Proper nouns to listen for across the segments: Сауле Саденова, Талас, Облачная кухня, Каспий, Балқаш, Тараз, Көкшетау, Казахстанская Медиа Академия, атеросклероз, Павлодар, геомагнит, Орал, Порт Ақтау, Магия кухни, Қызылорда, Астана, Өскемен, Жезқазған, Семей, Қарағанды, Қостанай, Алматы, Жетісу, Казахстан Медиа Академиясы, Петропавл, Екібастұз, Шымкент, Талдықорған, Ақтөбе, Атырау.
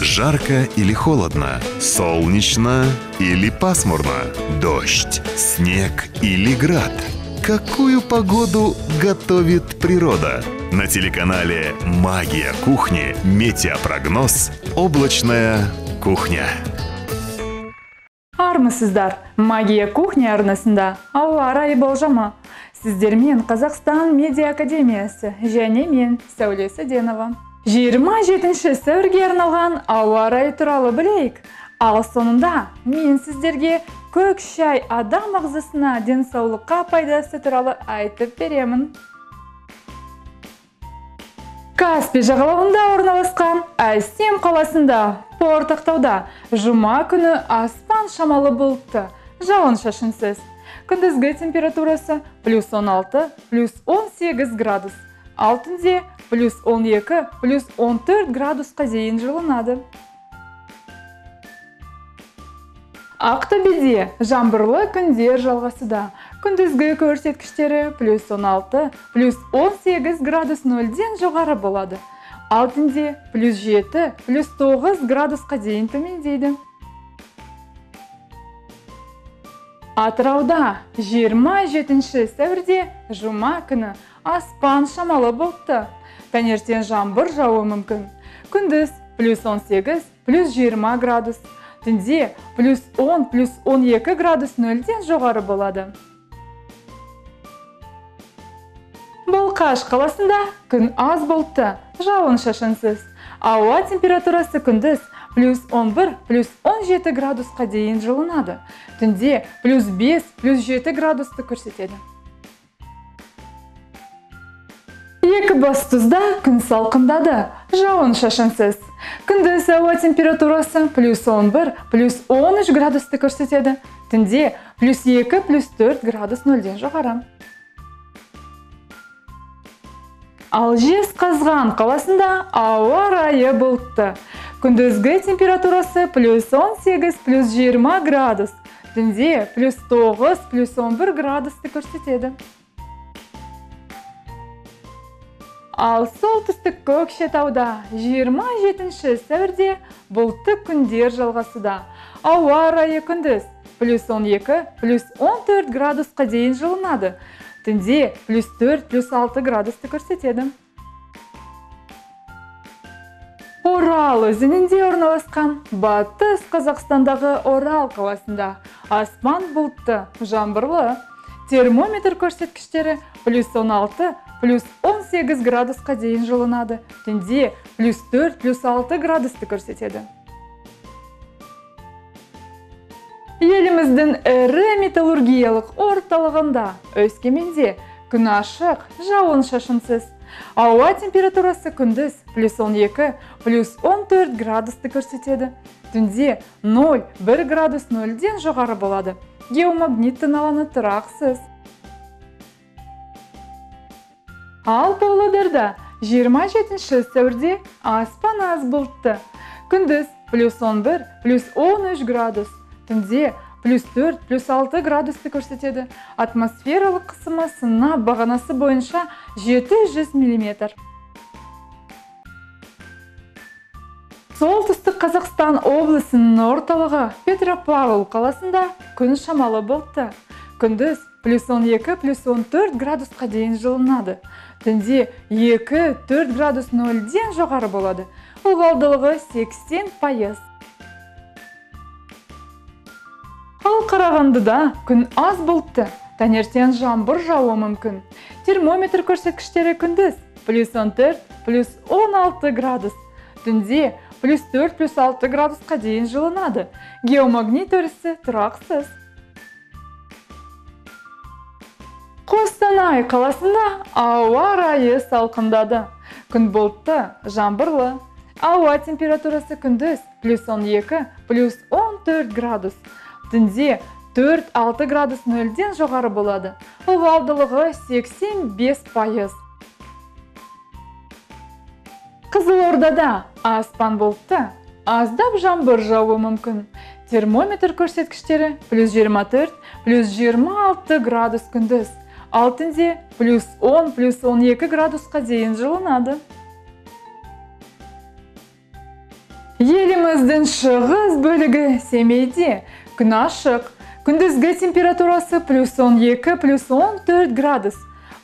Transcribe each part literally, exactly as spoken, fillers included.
Жарко или холодно? Солнечно или пасмурно? Дождь, снег или град? Какую погоду готовит природа? На телеканале «Магия кухни» метеопрогноз «Облачная кухня». Армысыздар, «Магия кухни» арнасында ауа райы болжамы. Сіздермен Казахстан Медиа Академиясы және мен Сауле Саденова. жиырма жетінші сәуірге арналған ауа райы туралы білейік. Ал соңында мен сіздерге көк шай адам ағзасына денсаулыққа пайдасы туралы айтып беремін. Каспий жағалауында орналасқан Айсем қаласында, Порт Ақтауда жұма күні аспан шамалы бұлтты, жауын-шашынсыз. Күндізгі температурасы плюс он алты плюс он сегіз градус, ал түнде плюс он екі плюс он төрт градусқа дейін жылынады. Ақтөбеде жаңбырлы күндер жалғасыда. Күндізгі көрсеткіштері плюс он алты плюс он сегіз градус нөлден жоғары болады. Ал түнде плюс жеті плюс тоғыз градусқа дейін төмендейді. Атырауда жиырма жетінші сәуірде жұма күні аспан шамалы бұлтты. Таңертең жаңбыр жауы мүмкін. Күндіз плюс он сегіз плюс жиырма градус. Түнде плюс он плюс он екі градус нөлден жоғары болады. Балқаш қаласында күн аз бұлтты, жауын-шашынсыз. Ауа температурасы күндіз плюс он бір плюс он жеті градусқа дейін жылынады. Түнде плюс бес плюс жеті градусты көрсетеді. Екібастұзда күн салқындады, жауын-шашынсыз. Күндіз ауа температурасы плюс он бір плюс он үш градусты көрсетеді. Түнде плюс екі плюс төрт градус нөлден жоғары. Ал Жезқазған қаласында ауа райы бұлтты. Күндізгі температурасы плюс он сегіз плюс жиырма градус. Түнде плюс тоғыз плюс он бір градусты көрсетеді. Ал солтүстік Көкшетауда жиырма жетінші сәуірде бұлтты күндер жалғасыда. Ауа райы күндіз плюс он екі плюс он төрт градусқа дейін жылынады. Түнде плюс төрт плюс алты градусты көрсетеді. Орал өзенінде орналасқан Батыс Қазақстандағы Орал қаласында аспан бұлтты, жаңбырлы. Термометр көрсеткіштері плюс он алты плюс он сегіз градусқа дейін жылынады. Түнде плюс төрт плюс алты градусты көрсетеді. Еліміздің ірі металлургиялық орталығында Өскеменде күн ашық, жауын-шашынсыз. Ауа температурасы күндіз плюс он екі плюс он төрт градусты көрсетеді. Түнде нөл бір градус нөлден жоғары болады. Геомагниттің алаңы тұрақсыз. Ал Павлодарда жиырма жетінші сәуірде аспан аз бұлтты. Күндіз плюс он бір плюс он үш градус. Түнде плюс төрт плюс алты градусты көрсетеді. Атмосфералық қысымы сынап бағанасы бойынша жеті жүз мм. Солтүстік Қазақстан облысының орталығы Петропавл қаласында күн шамалы бұлтты. Күндіз плюс он екі плюс он төрт градусқа дейін жылынады. Түнде екі төрт градус нөлден жоғары болады. Ылғалдылығы сексен пайыз. Ал Қарағандыда күн аз бұлтты. Таңертең жаңбыр жауы мүмкін. Термометр көрсеткіштері күндіз плюс он төрт плюс он алты градус. Түнде плюс төрт плюс алты градусқа дейін жылынады. Геомагнит өрісі тұрақсыз. Қостанай қаласында ауа райы салқындады. Күн бұлтты, жаңбырлы. Ауа температурасы күндіз плюс он екі плюс он төрт градус. Түнде төрт алты градус нөлден жоғары болады. Ылғалдылығы сексен бес пайыз. Қызылордада аспан бұлтты, аздап жаңбыр жауы мүмкін. Термометр көрсеткіштері плюс жиырма төрт плюс жиырма алты градус күндіз. Ал түнде плюс он плюс он екі градусқа дейін жылынады. Еліміздің шығыс бөлігі семейде күн ашық. Күндізгі температурасы плюс он екі плюс он төрт градус.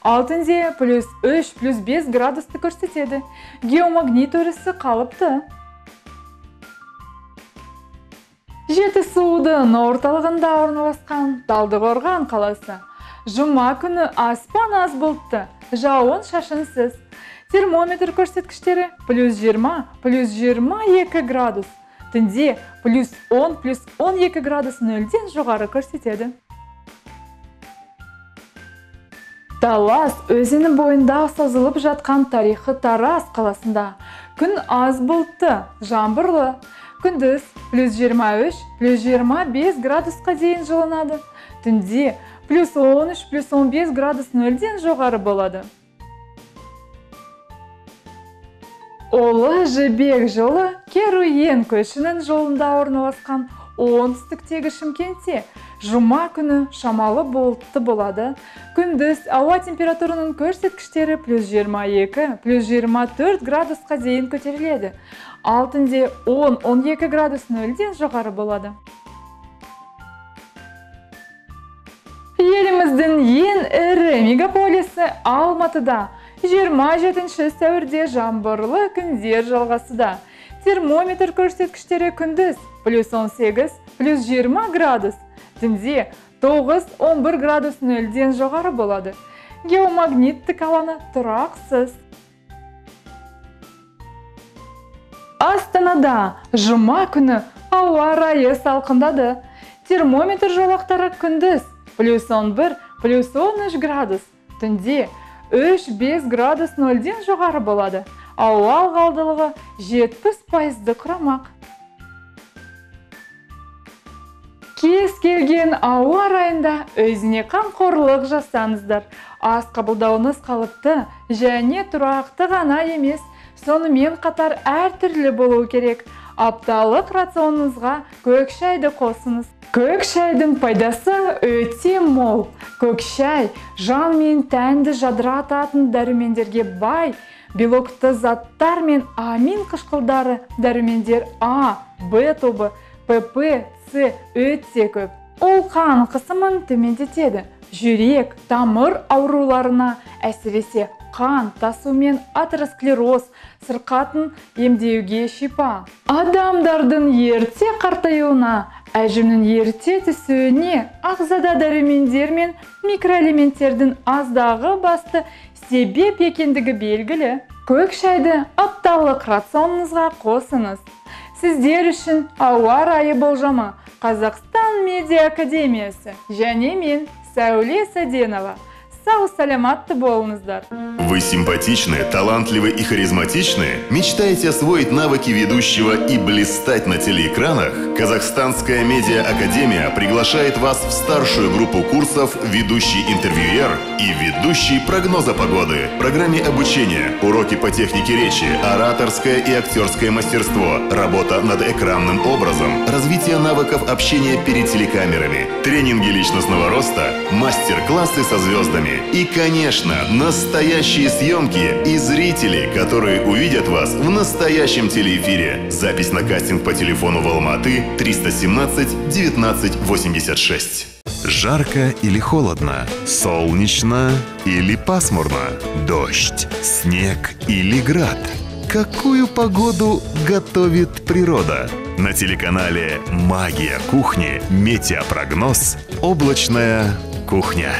Алтынде плюс үш плюс бес градусты көрсетеді. Геомагнит өрісі қалыпты. Жетісудың орталығында орналасқан Талдықорған қаласы. Жұма күні аспан аз бұлтты, жауын шашынсыз. Термометр көрсеткіштері плюс жиырма плюс жиырма екі градус. Түнде плюс он плюс он екі градус нөлден жоғары көрсетеді. Талас өзені бойында созылып жатқан тарихы Тараз қаласында. Күн аз бұлтты, жаңбырлы. Күндіз плюс жиырма үш плюс жиырма бес градусқа дейін жылынады. Түнде плюс он үш плюс он бес градус нөлден жоғары болады. Олы Жібек жолы Керуен көшінің жолында орналасқан оңтүстіктегі Шымкентте жұма күні шамалы болтты болады. Күндіз ауа температурының көрсеткіштері плюс жиырма екі плюс жиырма төрт градусқа дейін көтеріледі. Ал түнде он он екі градус нөлден жоғары болады. Еліміздің ең ірі мегаполисы Алматыда. жиырма жетінші сәуірде жаңбырлы күндер жалғасыда. Термометр көрсеткіштері күндіз плюс он сегіз плюс жиырма градус. Түнде тоғыз он бір градус нөлден жоғары болады. Геомагниттік алаңы тұрақсыз. Астанада жұма күні ауа райы салқындады. Термометр жолақтары күндіз плюс он бір плюс он үш градус. Түнде үш бес градус нөлден жоғары болады. Ауа ылғалдылығы жетпіс пайызды құрамақ. Кез келген ауа райында өзіне қамқорлық жасаңыздар. Ас қабылдауыңыз қалыпты және тұрақты ғана емес, сонымен қатар әртүрлі болуы керек. Апталық рационыңызға көк шайды қосыңыз. Көк шайдың пайдасы өте мол. Көк шай жан мен тәнді жадырататын дәрумендерге бай, белокты заттар мен амин қышқылдары, дәрумендер А, Б тобы, П П, С өте көп. Ол қан қысымын төмендетеді. Жүрек, тамыр ауруларына, әсіресе қан тасу мен атеросклероз сырқатын емдеуге шипа. Адамдардың ерте қартаюына, әжімнің ерте түсуіне ағзада дәрумендер мен микроэлементтердің аздағы басты себеп екендігі белгілі. Көк шайды апталық рационыңызға қосыңыз. Сіздер үшін ауа райы болжамы Казахстан Медиа Академиясы және мен Сауле Саденова. Сау саламатты болыңыздар. Вы симпатичны, талантливы и харизматичны? Мечтаете освоить навыки ведущего и блистать на телеэкранах? Казахстанская Медиа Академия приглашает вас в старшую группу курсов «Ведущий интервьюер» и «Ведущий прогноза погоды». В программе обучения, уроки по технике речи, ораторское и актерское мастерство, работа над экранным образом, развитие навыков общения перед телекамерами, тренинги личностного роста, мастер-классы со звездами. И, конечно, настоящие съемки и зрители, которые увидят вас в настоящем телеэфире. Запись на кастинг по телефону в Алматы триста семнадцать девятнадцать восемьдесят шесть. Жарко или холодно? Солнечно или пасмурно? Дождь, снег или град? Какую погоду готовит природа? На телеканале «Магия кухни» метеопрогноз «Облачная кухня».